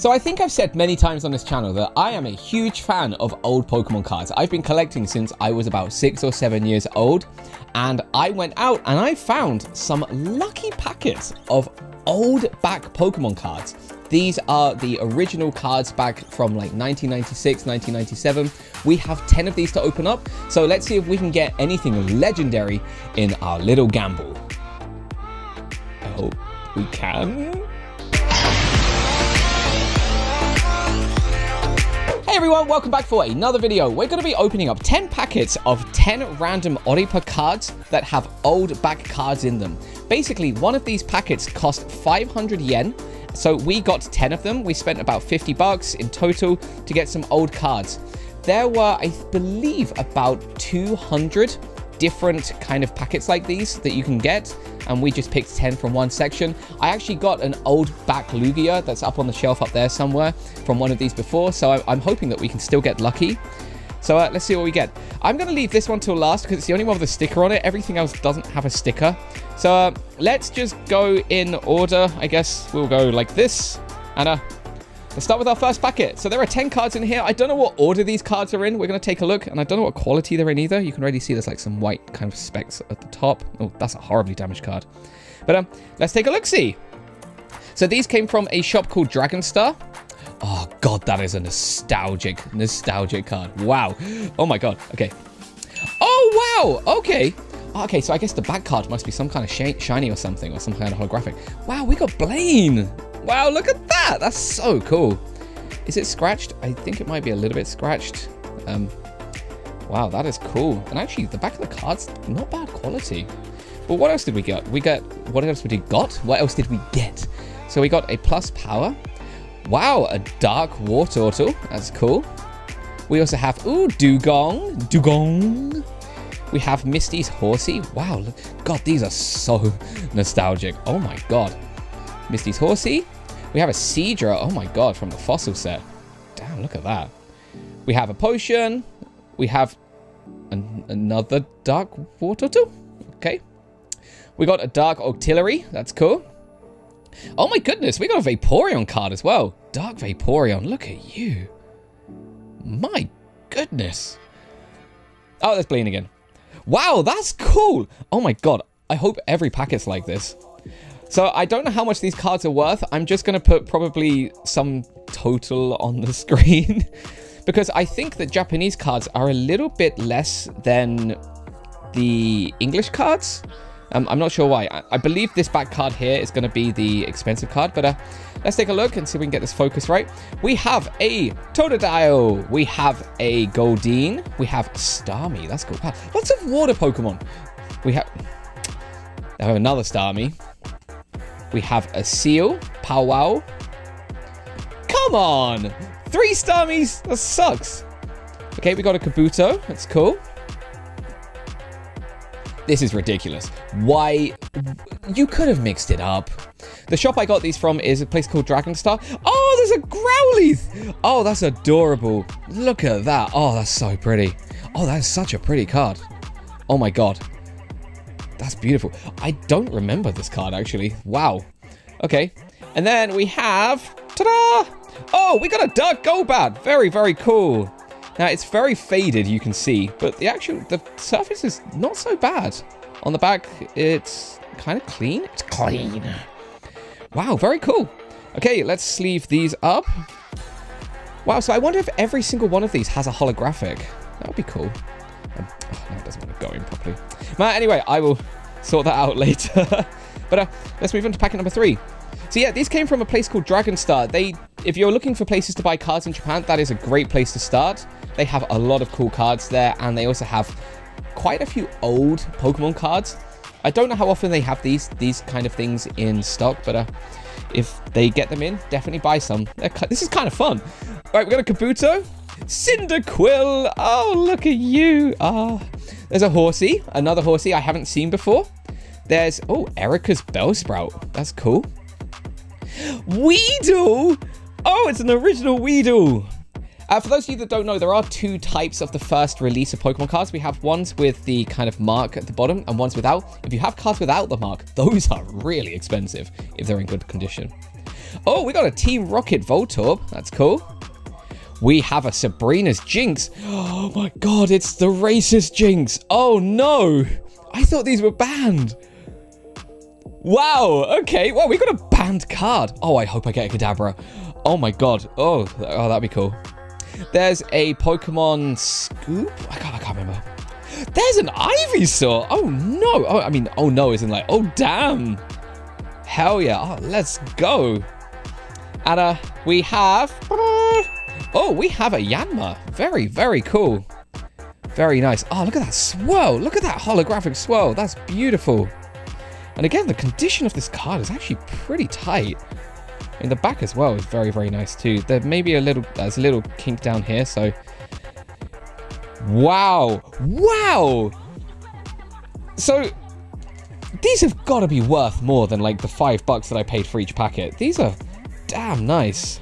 So I think I've said many times on this channel that I am a huge fan of old Pokemon cards. I've been collecting since I was about 6 or 7 years old, and I went out and I found some lucky packets of old back Pokemon cards. These are the original cards back from like 1996, 1997. We have 10 of these to open up, so let's see if we can get anything legendary in our little gamble. I hope we can. Hey everyone, welcome back for another video. We're going to be opening up 10 packets of 10 random Oripa cards that have old back cards in them. Basically, one of these packets cost 500 yen, so we got 10 of them. We spent about 50 bucks in total to get some old cards. There were, I believe, about 200 different kind of packets like these that you can get, and we just picked 10 from one section. I actually got an old back Lugia that's up on the shelf up there somewhere from one of these before, so I'm hoping that we can still get lucky. So let's see what we get. I'm going to leave this one till last because it's the only one with a sticker on it. Everything else doesn't have a sticker. So let's just go in order. I guess we'll go like this. Anna. Let's start with our first packet. So there are 10 cards in here. I don't know what order these cards are in. We're going to take a look. And I don't know what quality they're in either. You can already see there's like some white kind of specks at the top. Oh, that's a horribly damaged card. But let's take a look-see. So these came from a shop called Dragon Star. Oh, God, that is a nostalgic card. Wow. Oh, my God. Okay. Oh, wow. Okay. Okay, so I guess the back card must be some kind of shiny or something, or some kind of holographic. Wow, we got Blaine. Wow, look at that. That's so cool. Is it scratched? I think it might be a little bit scratched. Wow, that is cool. And actually, the back of the card's not bad quality. But what else did we get? What else did we get? So we got a plus power. Wow, a dark war turtle. That's cool. We also have, ooh, Dugong. Dugong. We have Misty's Horsey. Wow, look, God, these are so nostalgic. Oh, my God. Misty's Horsey. We have a Seadra. Oh my God, from the fossil set. Damn, look at that. We have a potion. We have another dark water too. Okay. We got a dark Octillery. That's cool. Oh my goodness, we got a Vaporeon card as well. Dark Vaporeon. Look at you. My goodness. Oh, that's Blaine again. Wow, that's cool. Oh my God. I hope every packet's like this. So I don't know how much these cards are worth. I'm just going to put probably some total on the screen because I think that Japanese cards are a little bit less than the English cards. I'm not sure why. I believe this back card here is going to be the expensive card, but let's take a look and see if we can get this focus right. We have a Totodile. We have a Goldeen. We have Starmie. That's cool. Wow. Lots of water Pokemon. I have another Starmie. We have a seal, Powwow. Come on! 3 Starmies! That sucks! Okay, we got a Kabuto. That's cool. This is ridiculous. Why? You could have mixed it up. The shop I got these from is a place called Dragon Star. Oh, there's a Growlithe! Oh, that's adorable. Look at that. Oh, that's so pretty. Oh, that's such a pretty card. Oh my God. That's beautiful. I don't remember this card, actually. Wow. Okay. And then we have... Ta-da! Oh, we got a Dark Golbat. Very, very cool. Now, it's very faded, you can see. But the surface is not so bad. On the back, it's kind of clean. It's clean. Wow, very cool. Okay, let's sleeve these up. Wow, so I wonder if every single one of these has a holographic. That would be cool. Oh, no, it doesn't want to go in properly. But anyway, I will sort that out later. But let's move on to packet number 3. So yeah, these came from a place called Dragon Star. If you're looking for places to buy cards in Japan, that is a great place to start. They have a lot of cool cards there, and they also have quite a few old Pokemon cards. I don't know how often they have these kind of things in stock, but if they get them in, definitely buy some. This is kind of fun. All right, we got a Kabuto. Cyndaquil. Oh, look at you. Oh. There's a Horsey. Another Horsey I haven't seen before. There's, oh, Erica's Bellsprout. That's cool. Weedle. Oh, it's an original Weedle. For those of you that don't know, there are 2 types of the first release of Pokemon cards. We have ones with the kind of mark at the bottom and ones without. If you have cards without the mark, those are really expensive if they're in good condition. Oh, we got a Team Rocket Voltorb. That's cool. We have a Sabrina's Jinx. Oh my god, it's the racist Jinx. Oh no. I thought these were banned. Wow. Okay. Well, we got a banned card. Oh, I hope I get a Kadabra. Oh my god. Oh, that'd be cool. There's a Pokemon Scoop. I can't remember. There's an Ivysaur. Oh no. Oh, I mean, oh no isn't like, oh damn. Hell yeah. Oh, let's go. And we have... Oh, we have a Yanma. Very, very cool. Very nice. Oh, look at that swirl. Look at that holographic swirl. That's beautiful. And again, the condition of this card is actually pretty tight. And the back as well is very, very nice too. There may be a little... There's a little kink down here, so... Wow. Wow! So... These have got to be worth more than like the $5 that I paid for each packet. These are damn nice.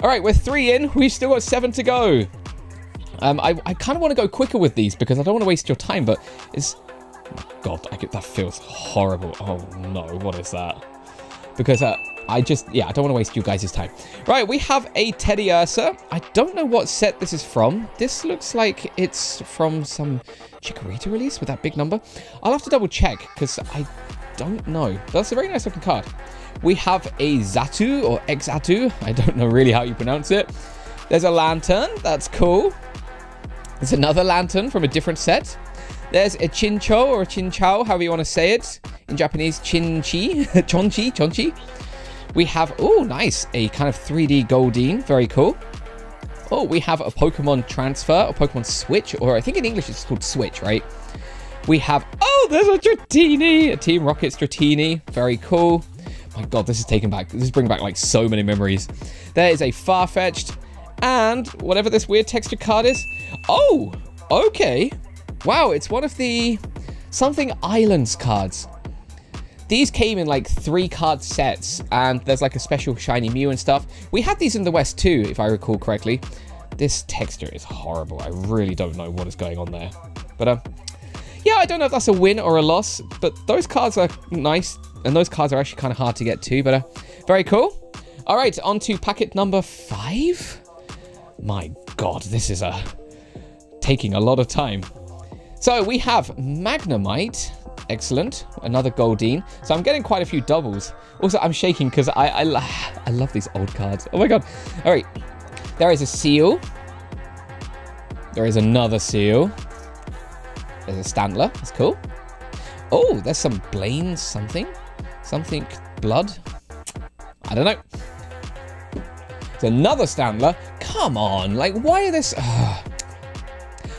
All right, we're 3 in. We've still got 7 to go. I kind of want to go quicker with these because I don't want to waste your time, but it's... God, that feels horrible. Oh no, what is that? Because I don't want to waste you guys' time. Right, we have a Teddy Ursa. I don't know what set this is from. This looks like it's from some Chikorita release with that big number. I'll have to double check because I don't know. That's a very nice looking card. We have a Zatu or Exatu. I don't know really how you pronounce it. There's a Lantern. That's cool. There's another Lantern from a different set. There's a Chincho or a Chinchou, however you want to say it. In Japanese, Chinchi. Chonchi, Chonchi. We have, oh, nice, a kind of 3D Goldeen. Very cool. Oh, we have a Pokemon Transfer or Pokemon Switch, or I think in English it's called Switch, right? We have, oh, there's a Dratini, a Team Rocket's Dratini. Very cool. My god, this is taking back, this is bringing back like so many memories. There is a Farfetch'd and whatever this weird texture card is. Oh, okay. Wow, it's one of the something Islands cards. These came in like 3-card sets, and there's like a special shiny Mew and stuff. We had these in the West too, if I recall correctly. This texture is horrible. I really don't know what is going on there. But yeah, I don't know if that's a win or a loss, but those cards are nice, and those cards are actually kind of hard to get to, but very cool. All right, on to packet number 5. My god, this is taking a lot of time. So we have Magnemite. Excellent. Another Goldeen. So I'm getting quite a few doubles. Also, I'm shaking because I love these old cards. Oh my god. All right. There is a Seal. There is another Seal. There's a Standler. That's cool. Oh, there's some Blaine something. Something Blood. I don't know. It's another Standler. Come on. Like, why are this...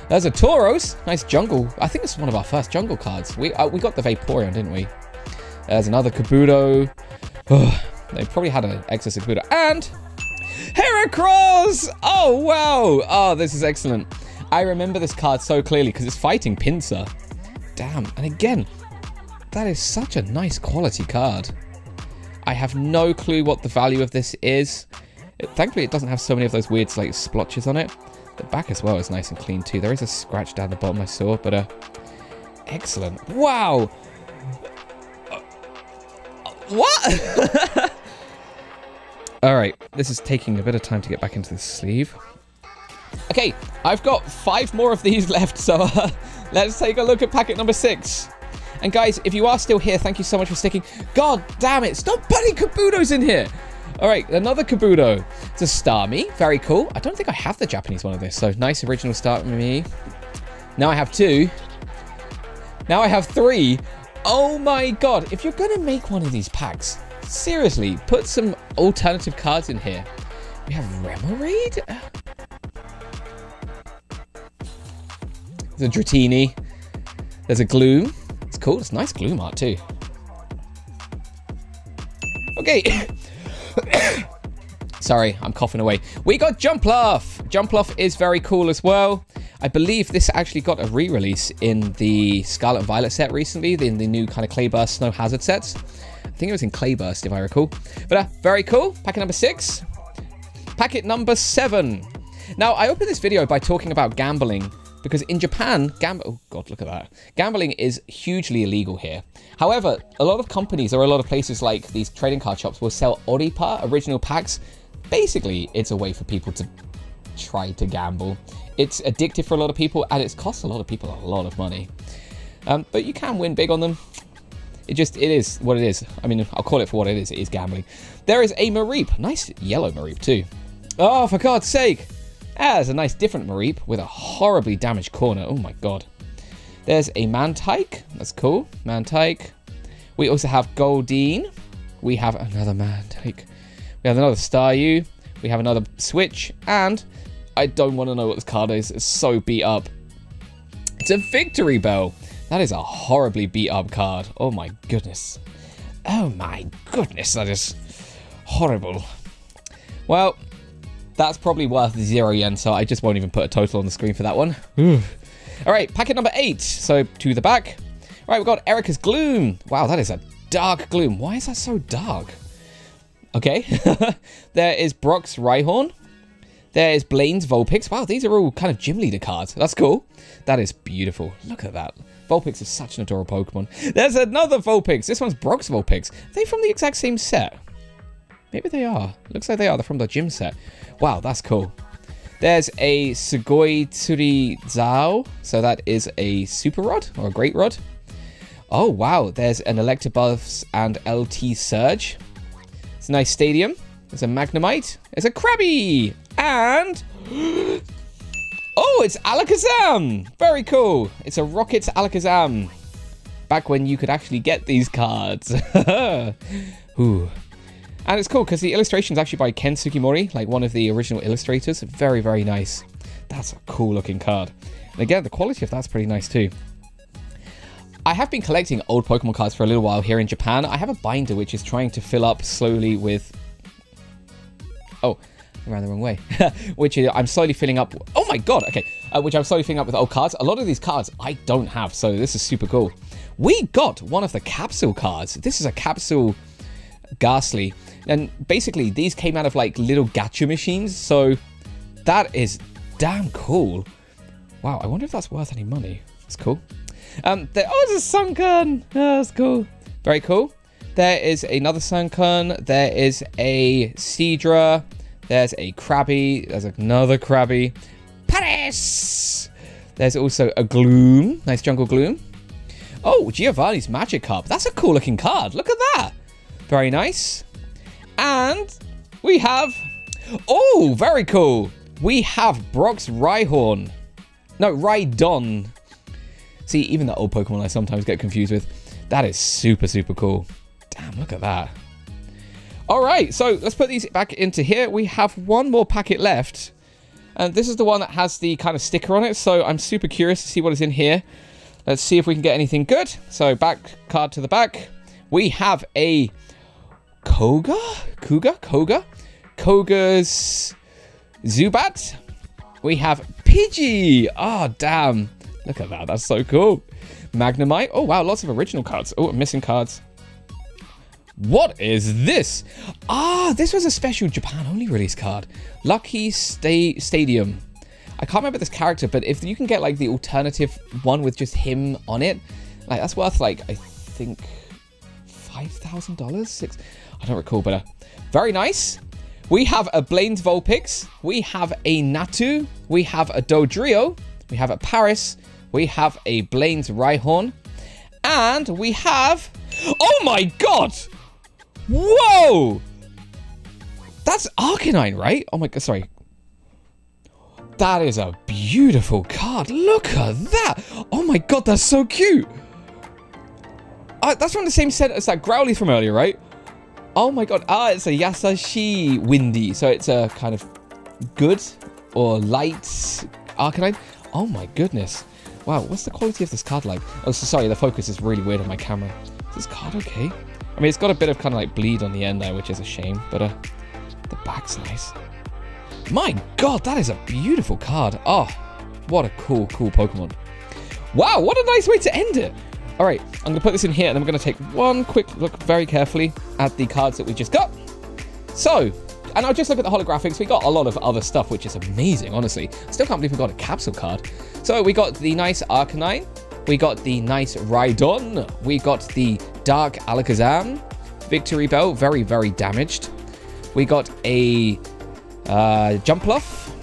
There's a Tauros. Nice jungle. I think it's one of our first jungle cards. We got the Vaporeon, didn't we? There's another Kabuto. Ugh, they probably had an excess of Kabuto. And Heracross! Oh, wow. Oh, this is excellent. I remember this card so clearly because it's fighting Pinsir. Damn. And again, that is such a nice quality card. I have no clue what the value of this is. Thankfully, it doesn't have so many of those weird like splotches on it. The back as well is nice and clean too. There is a scratch down the bottom I saw, but excellent. Wow. What? All right, this is taking a bit of time to get back into the sleeve. Okay, I've got 5 more of these left, so let's take a look at packet number 6. And guys, if you are still here, thank you so much for sticking. God damn it, stop putting Kabutos in here. All right, another Kabuto. It's a Starmie. Very cool. I don't think I have the Japanese one of this. So nice original Starmie. Now I have 2. Now I have 3. Oh my god. If you're going to make one of these packs, seriously, put some alternative cards in here. We have Remoraid. There's a Dratini. There's a Gloom. It's cool. It's nice Gloom art too. Okay. Sorry, I'm coughing away. We got Jumpluff. Jumpluff is very cool as well. I believe this actually got a re-release in the Scarlet and Violet set recently, in the new kind of Clay Burst, Snow Hazard sets. I think it was in Clay Burst, if I recall. But very cool. Packet number 6. Packet number 7. Now, I opened this video by talking about gambling Because in Japan, oh God, look at that. Gambling is hugely illegal here. However, a lot of companies or a lot of places like these trading card shops will sell Oripa original packs. Basically, it's a way for people to try to gamble. It's addictive for a lot of people, and it's cost a lot of people a lot of money. But you can win big on them. It is what it is. I mean, I'll call it for what it is gambling. There is a Mareep, nice yellow Mareep too. Oh, for God's sake. Ah, there's a nice different Mareep with a horribly damaged corner. Oh my God. There's a Mantike. That's cool. Mantike. We also have Goldeen. We have another Mantike. We have another Staryu. We have another Switch. And I don't want to know what this card is. It's so beat up. It's a Victory Bell. That is a horribly beat up card. Oh my goodness. Oh my goodness. That is horrible. Well, that's probably worth 0 yen, so I just won't even put a total on the screen for that one. Ooh. All right, packet number 8. So to the back. All right, we've got Erica's Gloom. Wow, that is a dark Gloom. Why is that so dark? Okay. There is Brock's Rhyhorn. There is Blaine's Vulpix. Wow, these are all kind of gym leader cards. That's cool. That is beautiful. Look at that. Vulpix is such an adorable Pokemon. There's another Vulpix. This one's Brock's Vulpix. Are they from the exact same set? Maybe they are. Looks like they are. They're from the gym set. Wow, that's cool. There's a Sugoi Tsurizao. So that is a Super Rod or a Great Rod. Oh, wow. There's an Electabuzz and LT Surge. It's a nice stadium. There's a Magnemite. There's a Krabby. And... oh, it's Alakazam. Very cool. It's a Rocket's Alakazam. Back when you could actually get these cards. Ooh. And it's cool because the illustration is actually by Ken Sugimori, like one of the original illustrators. Very, very nice. That's a cool looking card. And again, the quality of that's pretty nice too. I have been collecting old Pokemon cards for a little while here in Japan. I have a binder which is trying to fill up slowly with... oh, I ran the wrong way. Which I'm slowly filling up... oh my God, okay. Which I'm slowly filling up with old cards. A lot of these cards I don't have, so this is super cool. We got one of the capsule cards. This is a capsule Ghastly. And basically, these came out of like little gacha machines, so that is damn cool. Wow, I wonder if that's worth any money. It's cool. Oh, there's a Sunkern. Oh, that's cool. Very cool. There is another Sunkern. There is a Seadra. There's a Krabby. There's another Krabby. Paris! There's also a Gloom. Nice jungle Gloom. Oh, Giovanni's Magikarp. That's a cool looking card. Look at that. Very nice. And we have... oh, very cool. We have Brock's Rhyhorn. No, Rhydon. See, even the old Pokemon I sometimes get confused with. That is super, super cool. Damn, look at that. All right, so let's put these back into here. We have one more packet left. And this is the one that has the kind of sticker on it. So I'm super curious to see what is in here. Let's see if we can get anything good. So back card to the back. We have a... Koga's Zubat. We have Pidgey. Oh, damn. Look at that. That's so cool. Magnemite. Oh, wow. Lots of original cards. Oh, missing cards. What is this? Ah, this was a special Japan only release card. Lucky Stadium. I can't remember this character, but if you can get like the alternative one with just him on it, like that's worth like, I think... $5,000? Six? I don't recall, but very nice. We have a Blaine's Vulpix. We have a Natu. We have a Dodrio. We have a Paris. We have a Blaine's Rhyhorn. And we have... oh my God! Whoa! That's Arcanine, right? Oh my God, sorry. That is a beautiful card. Look at that! Oh my God, that's so cute! That's from the same set as that Growlithe from earlier, right? Oh my God. Ah, it's a Yasashi Windy. So it's a kind of good or light Arcanine. Oh my goodness. Wow, what's the quality of this card like? Oh, so sorry, the focus is really weird on my camera. Is this card okay? I mean, it's got a bit of kind of like bleed on the end there, which is a shame, but the back's nice. My God, that is a beautiful card. Oh, what a cool, cool Pokemon. Wow, what a nice way to end it. All right, I'm going to put this in here and I'm going to take one quick look very carefully at the cards that we just got. So And I'll just look at the holographics. We got a lot of other stuff, which is amazing, honestly. Still can't believe we got a capsule card. So we got the nice Arcanine. We got the nice Rhydon. We got the Dark Alakazam. Victory Bell, very, very damaged. We got a Jumpluff.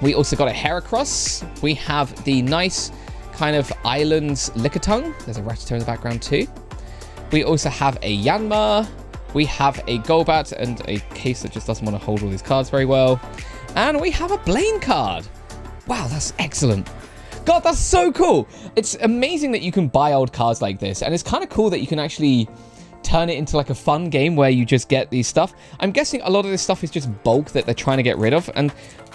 We also got a Heracross. We have the nice kind of Islands Lickitung. There's a Rattata in the background too. We also have a Yanma. We have a Golbat and a case that just doesn't want to hold all these cards very well. And we have a Blaine card. Wow, that's excellent. God, that's so cool. It's amazing that you can buy old cards like this. And it's kind of cool that you can actually turn it into like a fun game where you just get these stuff. I'm guessing a lot of this stuff is just bulk that they're trying to get rid of. And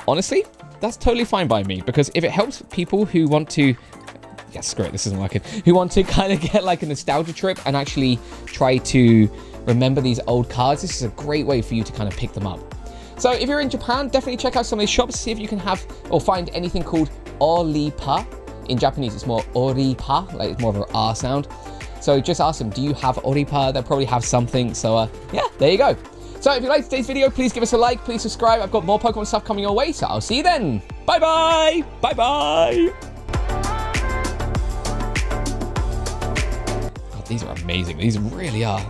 honestly, that's totally fine by me, because if it helps people who want to... yeah, screw it, this isn't working. Who want to kind of get like a nostalgia trip and actually try to remember these old cards, this is a great way for you to kind of pick them up. So if you're in Japan, definitely check out some of these shops, see if you can have or find anything called Oripa. In Japanese, it's more Oripa, like it's more of an R sound. So just ask them, do you have Oripa? They'll probably have something. So yeah, there you go. So if you liked today's video, please give us a like, please subscribe. I've got more Pokemon stuff coming your way, so I'll see you then. Bye-bye. Bye-bye. God, these are amazing. These really are.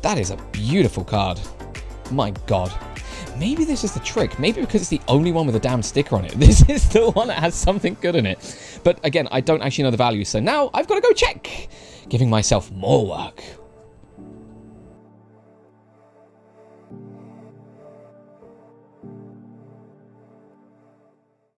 That is a beautiful card. My God. Maybe this is the trick. Maybe because it's the only one with a damn sticker on it. This is the one that has something good in it. But again, I don't actually know the value, so now I've got to go check. Giving myself more work.